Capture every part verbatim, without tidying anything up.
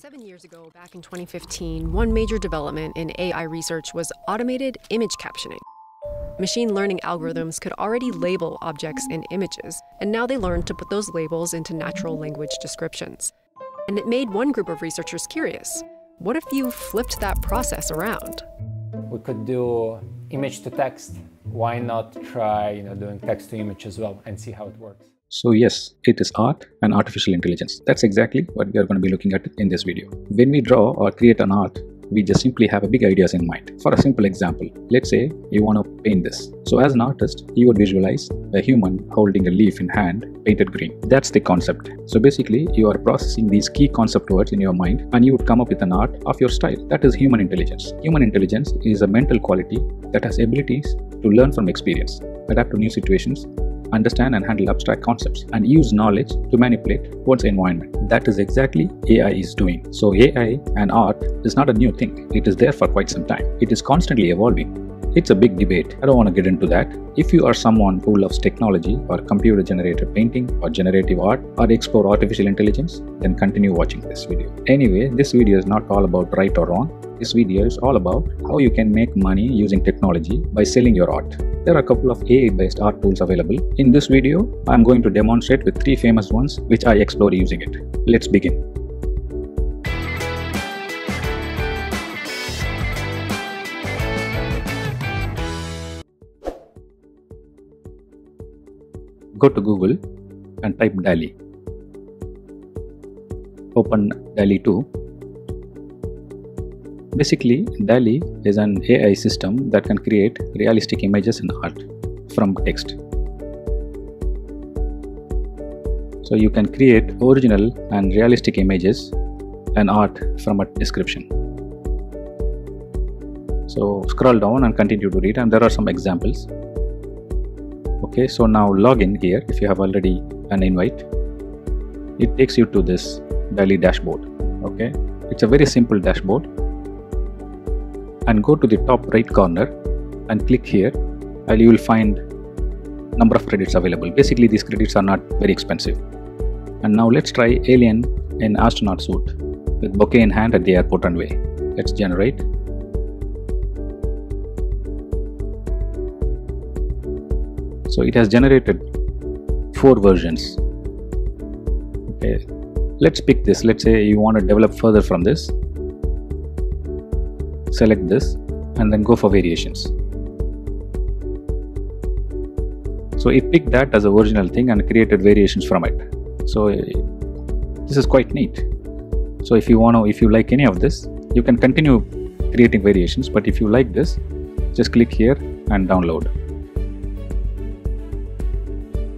Seven years ago, back in twenty fifteen, one major development in A I research was automated image captioning. Machine learning algorithms could already label objects in images, and now they learned to put those labels into natural language descriptions. And it made one group of researchers curious. What if you flipped that process around? We could do image to text. Why not try, you know, doing text to image as well and see how it works? So yes, it is art and artificial intelligence. That's exactly what we are going to be looking at in this video. When we draw or create an art, we just simply have a big ideas in mind. For a simple example, let's say you want to paint this. So as an artist, you would visualize a human holding a leaf in hand, painted green. That's the concept. So basically, you are processing these key concept words in your mind and you would come up with an art of your style. That is human intelligence. Human intelligence is a mental quality that has abilities to learn from experience, adapt to new situations, understand and handle abstract concepts, and use knowledge to manipulate one's environment. That is exactly A I is doing. So A I and art is not a new thing. It is there for quite some time. It is constantly evolving. It's a big debate. I don't want to get into that. If you are someone who loves technology or computer generated painting or generative art or explore artificial intelligence, then continue watching this video. Anyway, this video is not all about right or wrong. This video is all about how you can make money using technology by selling your art. There are a couple of A I-based art tools available. In this video, I am going to demonstrate with three famous ones which I explore using it. Let's begin. Go to Google and type DALL-E. Open DALL-E two. Basically, DALL-E is an A I system that can create realistic images and art from text. So you can create original and realistic images and art from a description. So scroll down and continue to read, and there are some examples. Okay, so now log in here if you have already an invite. It takes you to this DALL-E dashboard. Okay, it's a very simple dashboard. And go to the top right corner and click here and you will find number of credits available. Basically, these credits are not very expensive. And now let's try alien in astronaut suit with bouquet in hand at the airport runway. Let's generate. So it has generated four versions. Okay, let's pick this. Let's say you want to develop further from this. Select this and then go for variations. So it picked that as a original thing and created variations from it. So this is quite neat. So if you want to, if you like any of this, you can continue creating variations, but if you like this, just click here and download.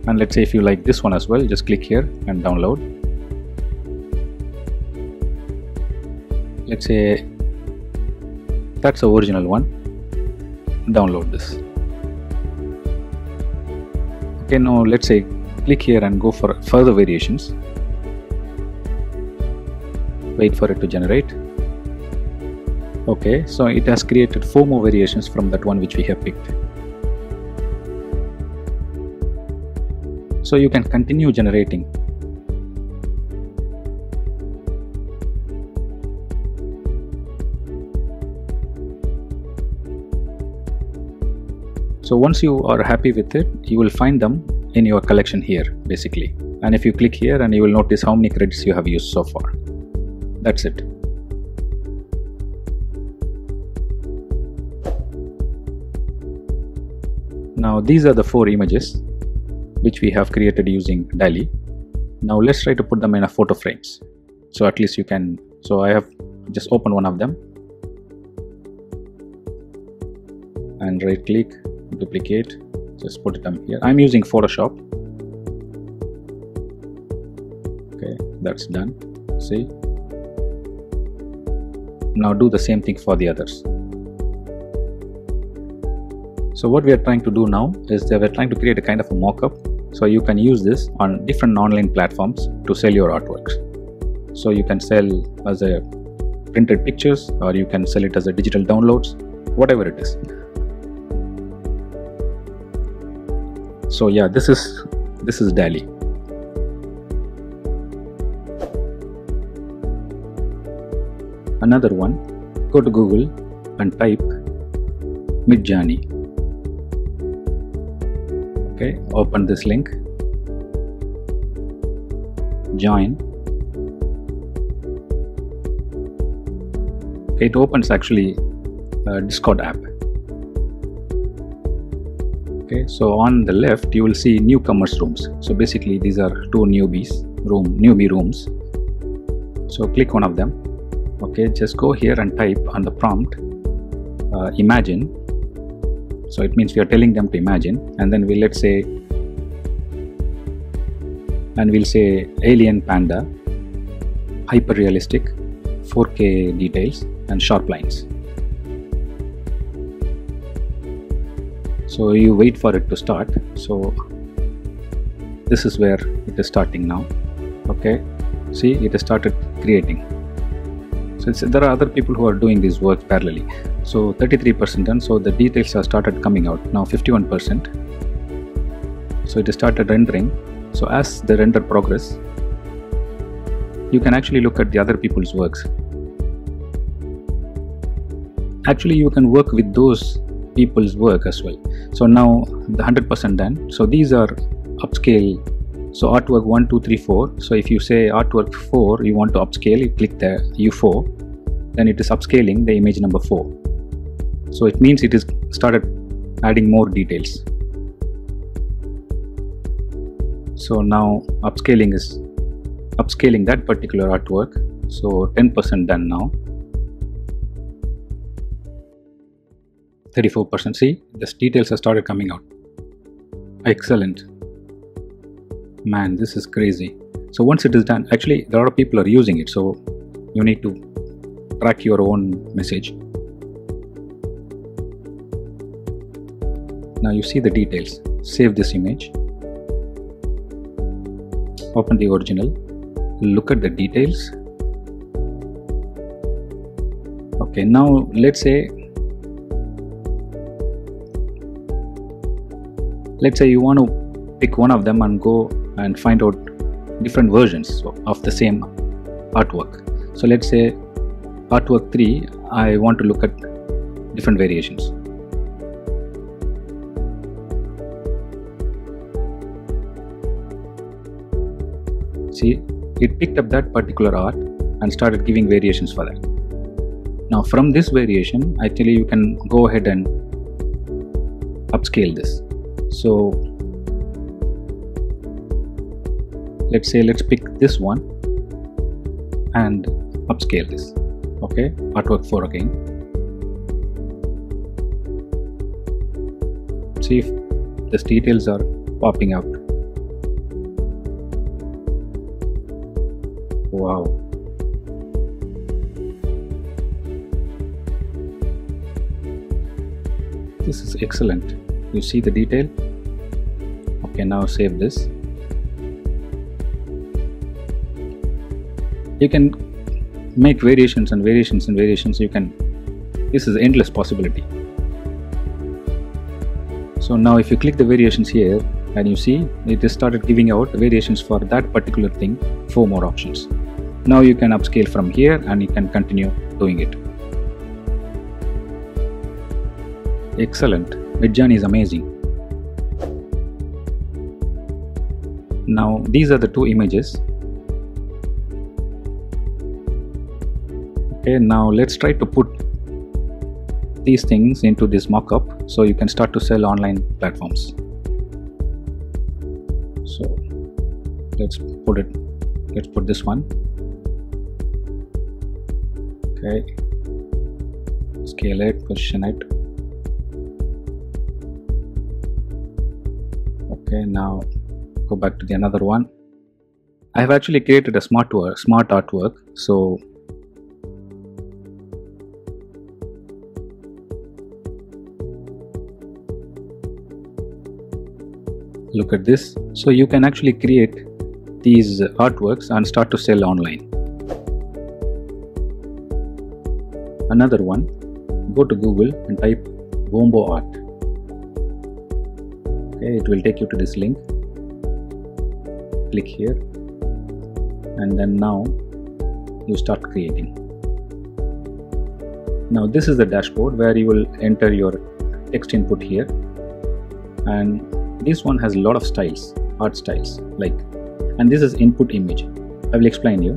And let's say if you like this one as well, just click here and download. Let's say that's the original one. Download this. Okay, now let's say click here and go for further variations. Wait for it to generate. Okay, so it has created four more variations from that one which we have picked. So you can continue generating. So once you are happy with it, you will find them in your collection here basically. And if you click here, and you will notice how many credits you have used so far. That's it. Now these are the four images which we have created using DALL-E. Now let's try to put them in a photo frames. So at least you can, so I have just opened one of them. And right click. Duplicate, just put it on here. I'm using Photoshop. Okay, that's done. See, now do the same thing for the others. So what we are trying to do now is that we're trying to create a kind of a mock-up, so you can use this on different online platforms to sell your artworks. So you can sell as a printed pictures, or you can sell it as a digital downloads, whatever it is. So yeah, this is this is DALL-E. another one, go to Google and type Midjourney. Okay, open this link, join. It opens actually a Discord app. Okay, so on the left you will see newcomers rooms. So basically these are two newbies room, newbie rooms. So click one of them. Okay, just go here and type on the prompt uh, imagine. So it means we are telling them to imagine, and then we we'll, let's say, and we'll say alien panda, hyper realistic, four K details and sharp lines. So you wait for it to start. So this is where it is starting now. Okay, see, it has started creating. So it's, there are other people who are doing this work parallelly. So thirty-three percent done. So the details have started coming out now. fifty-one percent. So it has started rendering. So as the render progress, you can actually look at the other people's works. Actually, you can work with those people's work as well. So now the one hundred percent done. So these are upscale. So artwork one, two, three, four. So if you say artwork four, you want to upscale, you click the U four, then it is upscaling the image number four. So it means it is started adding more details. So now upscaling is upscaling that particular artwork. So ten percent done now. thirty-four percent. See, the details have started coming out. Excellent. Man, this is crazy. So once it is done, actually a lot of people are using it, so you need to track your own message. Now you see the details. Save this image, open the original, look at the details. Okay, now let's say let's say you want to pick one of them and go and find out different versions of the same artwork. So let's say artwork three, I want to look at different variations. See, it picked up that particular art and started giving variations for that. Now from this variation, actually you can go ahead and upscale this. So let's say let's pick this one and upscale this. Okay, artwork four again. See if these details are popping out. Wow. This is excellent. You see the detail. Okay, now save this. You can make variations and variations and variations. You can, this is endless possibility. So now if you click the variations here, and you see it has started giving out variations for that particular thing, four more options. Now you can upscale from here and you can continue doing it. Excellent. Midjourney is amazing. Now these are the two images. Okay, now let's try to put these things into this mockup so you can start to sell online platforms. So let's put it, let's put this one. Okay, scale it, position it. Okay, now go back to the another one. I have actually created a smart work, smart artwork. So look at this. So you can actually create these artworks and start to sell online. Another one, go to Google and type Wombo Art. Okay, it will take you to this link. Click here, and then now you start creating. Now this is the dashboard where you will enter your text input here, and this one has a lot of styles, art styles like, and this is input image. I will explain you.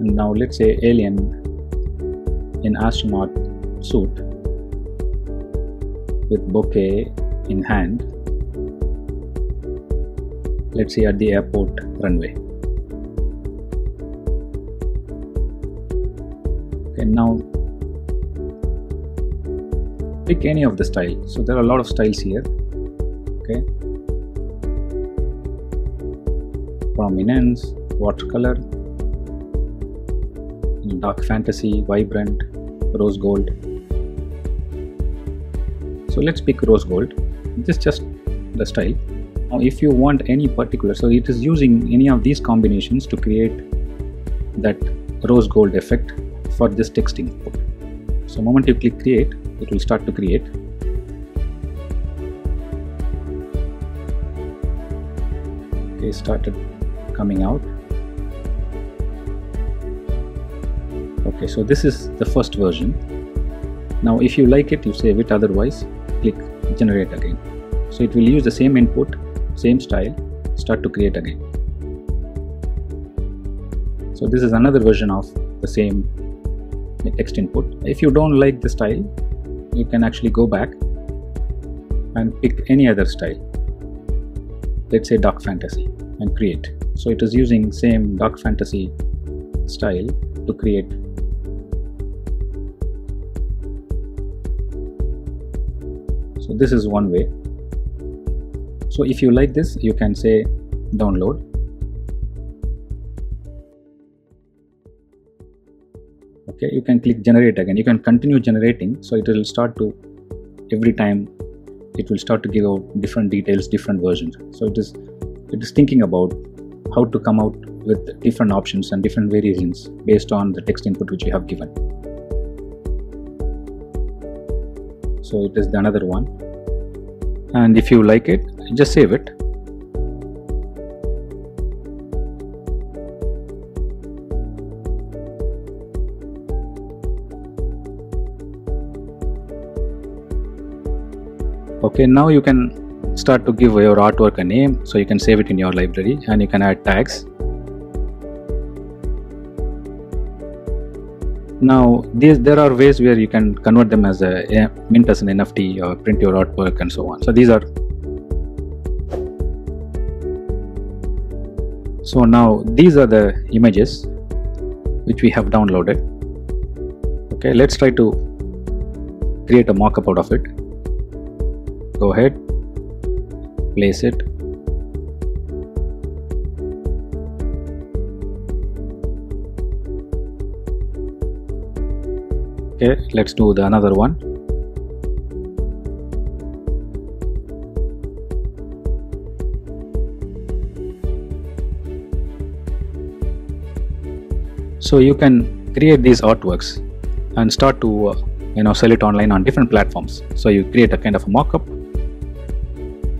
And now let's say alien in astronaut suit with bouquet in hand. Let's say at the airport runway. And now pick any of the style. So there are a lot of styles here. Okay, prominence, watercolor, dark fantasy, vibrant, rose gold. So let's pick rose gold. This is just the style. Now if you want any particular, so it is using any of these combinations to create that rose gold effect for this text input. So moment you click create, it will start to create. Okay, started coming out. Okay, so this is the first version. Now if you like it, you save it, otherwise click generate again. So it will use the same input, same style, start to create again. So this is another version of the same text input. If you don't like the style, you can actually go back and pick any other style. Let's say dark fantasy and create. So it is using same dark fantasy style to create. So this is one way. So if you like this, you can say download. Okay, you can click generate again. You can continue generating, so it will start to, every time it will start to give out different details, different versions. So it is it is thinking about how to come out with different options and different variations based on the text input which you have given. So it is the another one, and if you like it, just save it. Okay, now you can start to give your artwork a name, so you can save it in your library and you can add tags. Now these, there are ways where you can convert them as a mint as an N F T or print your artwork and so on. So these are. So now these are the images which we have downloaded. Okay, let's try to create a mock-up out of it. Go ahead, place it. Okay, let's do the another one. So you can create these artworks and start to uh, you know, sell it online on different platforms. So you create a kind of a mock-up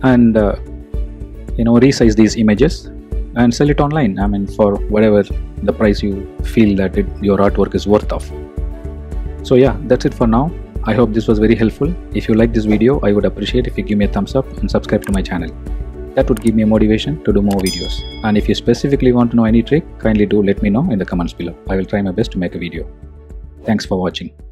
and uh, you know, resize these images and sell it online. I mean, for whatever the price you feel that it, your artwork is worth of. So yeah, that's it for now. I hope this was very helpful. If you like this video, I would appreciate if you give me a thumbs up and subscribe to my channel. That would give me a motivation to do more videos. And if you specifically want to know any trick, kindly do let me know in the comments below. I will try my best to make a video. Thanks for watching.